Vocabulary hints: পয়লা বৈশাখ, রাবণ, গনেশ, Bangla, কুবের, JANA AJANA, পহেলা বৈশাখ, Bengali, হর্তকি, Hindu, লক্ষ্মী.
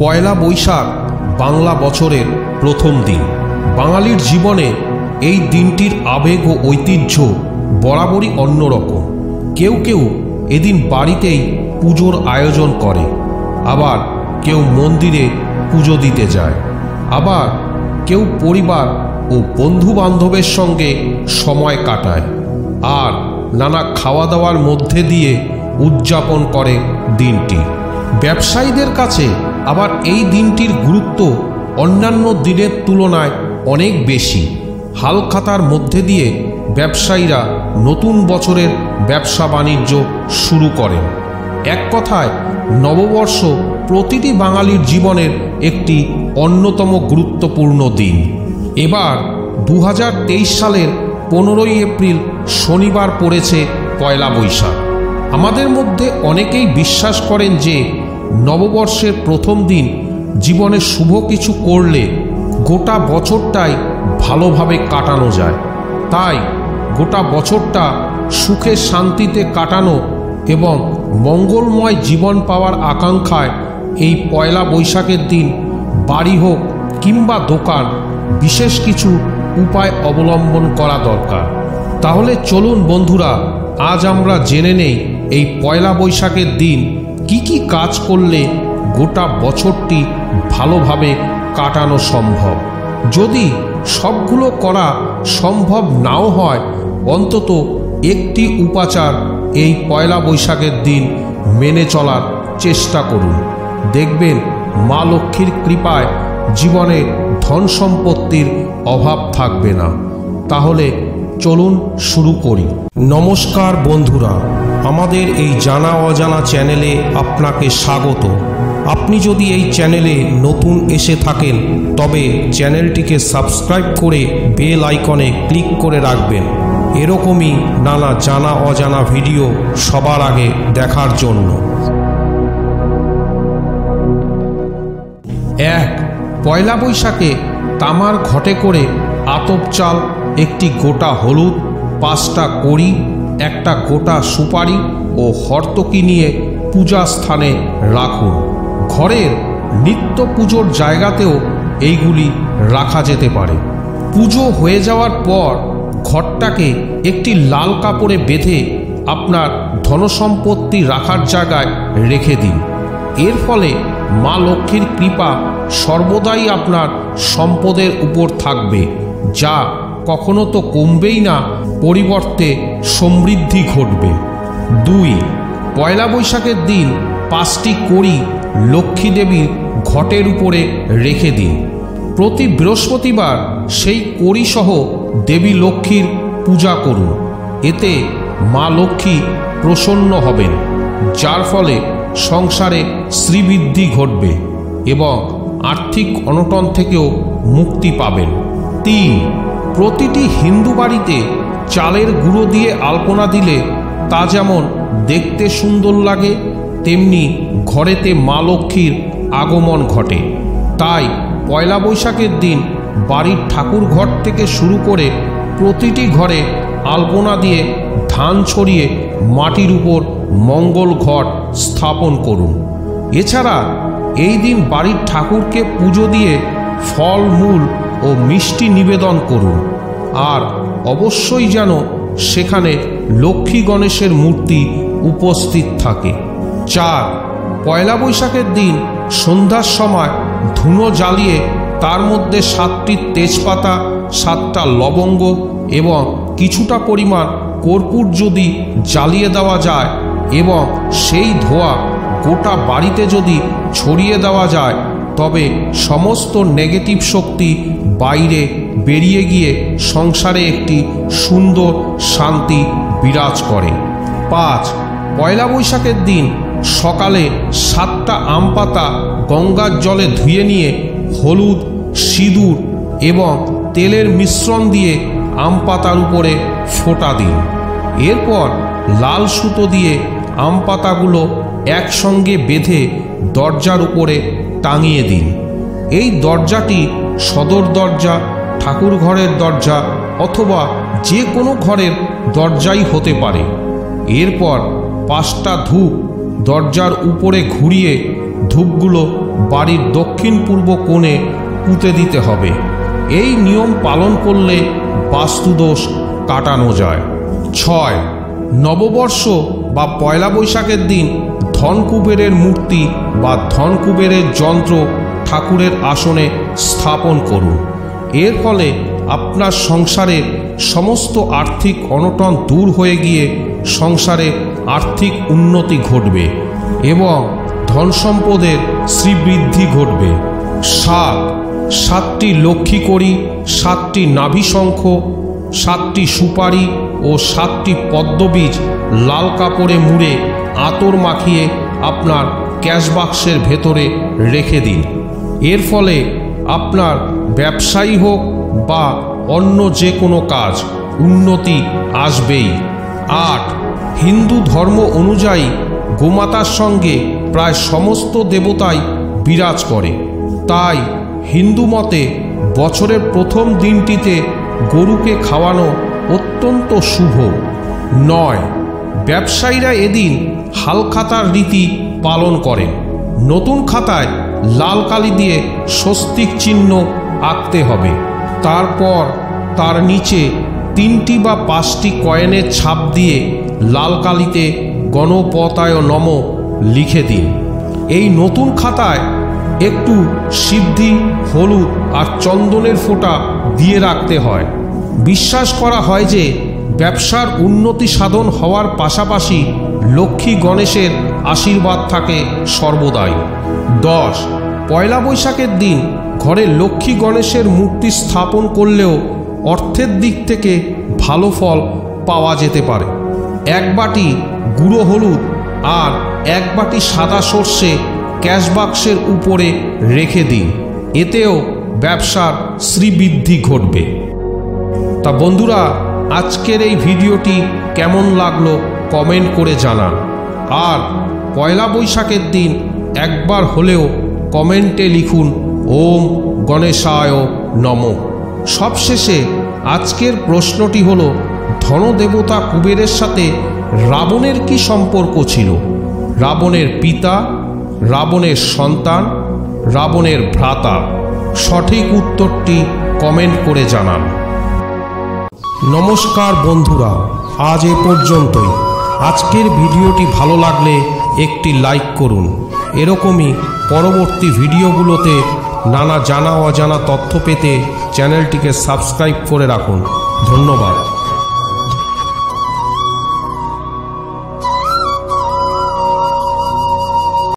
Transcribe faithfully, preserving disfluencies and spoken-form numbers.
পয়লা বৈশাখ বাংলা বছরের প্রথম দিন। বাঙালির জীবনে এই দিনটির আবেগ ও ঐতিহ্য বরাবরই অন্যরকম। কেউ কেউ এদিন বাড়িতেই পুজোর আয়োজন করে, আবার কেউ মন্দিরে পুজো দিতে যায়, আবার কেউ পরিবার ও বন্ধু বান্ধবের সঙ্গে সময় কাটায়, আর নানা খাওয়া দাওয়ার মধ্যে দিয়ে উদযাপন করে দিনটি। ব্যবসায়ীদের কাছে আবার এই দিনটির গুরুত্ব অন্যান্য দিনের তুলনায় অনেক বেশি। হালখাতার মধ্যে দিয়ে ব্যবসায়ীরা নতুন বছরের ব্যবসা বাণিজ্য শুরু করেন। এক কথায় নববর্ষ প্রতিটি বাঙালির জীবনের একটি অন্যতম গুরুত্বপূর্ণ দিন। এবার দু হাজার তেইশ সালের পনেরোই এপ্রিল শনিবার পড়েছে পয়লা বৈশাখ। আমাদের মধ্যে অনেকেই বিশ্বাস করেন যে নববর্ষের প্রথম দিন জীবনে শুভ কিছু করলে গোটা বছরটাই ভালোভাবে কাটানো যায়। তাই গোটা বছরটা সুখে শান্তিতে কাটানো এবং মঙ্গলময় জীবন পাওয়ার আকাঙ্ক্ষায় এই পয়লা বৈশাখের দিন বাড়ি হোক কিংবা দোকান, বিশেষ কিছু উপায় অবলম্বন করা দরকার। তাহলে চলুন বন্ধুরা, আজ আমরা জেনে নেই এই পয়লা বৈশাখের দিন কি কি কাজ করলে গোটা বছরটি ভালোভাবে কাটানো সম্ভব। যদি সবগুলো করা সম্ভব নাও হয়, অন্তত একটি উপাচার এই পয়লা বৈশাখের দিন মেনে চলার চেষ্টা করুন। দেখবেন মা লক্ষ্মীর কৃপায় জীবনে ধন সম্পত্তির অভাব থাকবে না। তাহলে চলুন শুরু করি। নমস্কার বন্ধুরা, আমাদের এই জানা অজানা চ্যানেলে আপনাকে স্বাগত। আপনি যদি এই চ্যানেলে নতুন এসে থাকেন তবে চ্যানেলটিকে সাবস্ক্রাইব করে বেল আইকনে ক্লিক করে রাখবেন, এরকমই নানা জানা অজানা ভিডিও সবার আগে দেখার জন্য। এক, পয়লা বৈশাখে তামার ঘটে করে আতপ চাল, একটি গোটা হলুদ, পাঁচটা কড়ি, একটা গোটা সুপারি ও হর্তকি নিয়ে পূজা স্থানে রাখুন। ঘরের নিত্য পুজোর জায়গাতেও এইগুলি রাখা যেতে পারে। পুজো হয়ে যাওয়ার পর ঘরটাকে একটি লাল কাপড়ে বেঁধে আপনার ধনসম্পত্তি রাখার জায়গায় রেখে দিন। এর ফলে মা লক্ষ্মীর কৃপা সর্বদাই আপনার সম্পদের উপর থাকবে, যা কখনো তো কমবেই না, পরিবর্তে সমৃদ্ধি ঘটবে। দুই, পয়লা বৈশাখের দিন পাঁচটি কড়ি লক্ষ্মী দেবীর ঘটের উপরে রেখে দিন। প্রতি বৃহস্পতিবার সেই কড়িসহ দেবী লক্ষ্মীর পূজা করুন। এতে মা লক্ষ্মী প্রসন্ন হবেন, যার ফলে সংসারে শ্রীবৃদ্ধি ঘটবে এবং আর্থিক অনটন থেকেও মুক্তি পাবেন। তিন, প্রতিটি হিন্দু বাড়িতে চালের গুঁড়ো দিয়ে আলপনা দিলে তা যেমন দেখতে সুন্দর লাগে, তেমনি ঘরেতে মা লক্ষ্মীর আগমন ঘটে। তাই পয়লা বৈশাখের দিন বাড়ির ঠাকুর ঘর থেকে শুরু করে প্রতিটি ঘরে আলপনা দিয়ে ধান ছড়িয়ে মাটির উপর মঙ্গল ঘট স্থাপন করুন। এছাড়া এই দিন বাড়ির ঠাকুরকে পুজো দিয়ে ফল, মূল ও মিষ্টি নিবেদন করুন। আর অবশ্যই যেন সেখানে লক্ষ্মী গণেশের মূর্তি উপস্থিত থাকে। চার, পয়লা বৈশাখের দিন সন্ধ্যার সময় ধুনো জ্বালিয়ে তার মধ্যে সাতটি তেজপাতা, সাতটা লবঙ্গ এবং কিছুটা পরিমাণ কর্পূর যদি জ্বালিয়ে দেওয়া যায় এবং সেই ধোঁয়া গোটা বাড়িতে যদি ছড়িয়ে দেওয়া যায়, তবে সমস্ত নেগেটিভ শক্তি বাইরে বেরিয়ে গিয়ে সংসারে একটি সুন্দর শান্তি বিরাজ করে। পাঁচ, পয়লা বৈশাখের দিন সকালে সাতটা আম পাতা গঙ্গার জলে ধুয়ে নিয়ে হলুদ, সিঁদুর এবং তেলের মিশ্রণ দিয়ে আম পাতার উপরে ফোঁটা দিন। এরপর লাল সুতো দিয়ে আম পাতাগুলো একসঙ্গে বেঁধে দরজার উপরে টাঙিয়ে দিন। এই দরজাটি সদর দরজা, ঠাকুর ঘরের দরজা অথবা যে কোনো ঘরের দরজাই হতে পারে। এরপর পাঁচটা ধূপ দরজার উপরে ঘুরিয়ে ধূপগুলো বাড়ির দক্ষিণ পূর্ব কোণে পুঁতে দিতে হবে। এই নিয়ম পালন করলে বাস্তুদোষ কাটানো যায়। ছয়, নববর্ষ বা পয়লা বৈশাখের দিন ধনকুবেরের মূর্তি বা ধনকুবেরের যন্ত্র ঠাকুরের আসনে স্থাপন করুন। এর ফলে আপনার সংসারের সমস্ত আর্থিক অনটন দূর হয়ে গিয়ে সংসারে আর্থিক উন্নতি ঘটবে এবং ধনসম্পদের শ্রীবৃদ্ধি ঘটবে। সাত, সাতটি লক্ষ্মী কড়ি, সাতটি নাভিশঙ্খ, সাতটি সুপারি ও সাতটি পদ্মবীজ লাল কাপড়ে মুড়ে আতর মাখিয়ে আপনার ক্যাশবাক্সের ভেতরে রেখে দিন। এর ফলে আপনার ব্যবসায়ী হোক বা অন্য যে কোনো কাজ, উন্নতি আসবেই। আট, হিন্দু ধর্ম অনুযায়ী গোমাতার সঙ্গে প্রায় সমস্ত দেবতাই বিরাজ করে, তাই হিন্দু মতে বছরের প্রথম দিনটিতে গরুকে খাওয়ানো অত্যন্ত শুভ। নয়, ব্যবসায়ীরা এদিন হালখাতার রীতি পালন করেন। নতুন খাতায় লাল কালি দিয়ে স্বস্তিক চিহ্ন আঁকতে হবে, তারপর তার নিচে তিনটি বা পাঁচটি কয়েনের ছাপ দিয়ে লাল কালিতে গণপতায় নম লিখে দিন। এই নতুন খাতায় একটু সিদ্ধি, হলুদ আর চন্দনের ফোঁটা দিয়ে রাখতে হয়। বিশ্বাস করা হয় যে ব্যবসার উন্নতি সাধন হওয়ার পাশাপাশি লক্ষ্মী গণেশের আশীর্বাদ থাকে সর্বদাই। দশ, পয়লা বৈশাখের দিন ঘরে লক্ষ্মী গণেশের মূর্তি স্থাপন করলেও অর্থের দিক থেকে ভালো ফল পাওয়া যেতে পারে। এক বাটি গুঁড়ো হলুদ আর এক বাটি সাদা সর্ষে ক্যাশবাক্সের উপরে রেখে দিন, এতেও ব্যবসার শ্রীবৃদ্ধি ঘটবে। তা বন্ধুরা, আজকের এই ভিডিওটি কেমন লাগলো কমেন্ট করে জানান। আর পয়লা বৈশাখের দিন একবার হলেও কমেন্টে লিখুন ওম গণেশায় নমঃ। সবশেষে আজকের প্রশ্নটি হলো, ধনদেবতা কুবেরের সাথে রাবণের কি সম্পর্ক ছিল? রাবণের পিতা, রাবণের সন্তান, রাবণের ভ্রাতা? সঠিক উত্তরটি কমেন্ট করে জানান। নমস্কার বন্ধুরা, আজ এ পর্যন্তই। আজকের ভিডিওটি ভালো লাগলে একটি লাইক করুন। এরকমই পরবর্তী ভিডিওগুলোতে নানা জানা অজানা তথ্য পেতে চ্যানেলটিকে সাবস্ক্রাইব করে রাখুন। ধন্যবাদ।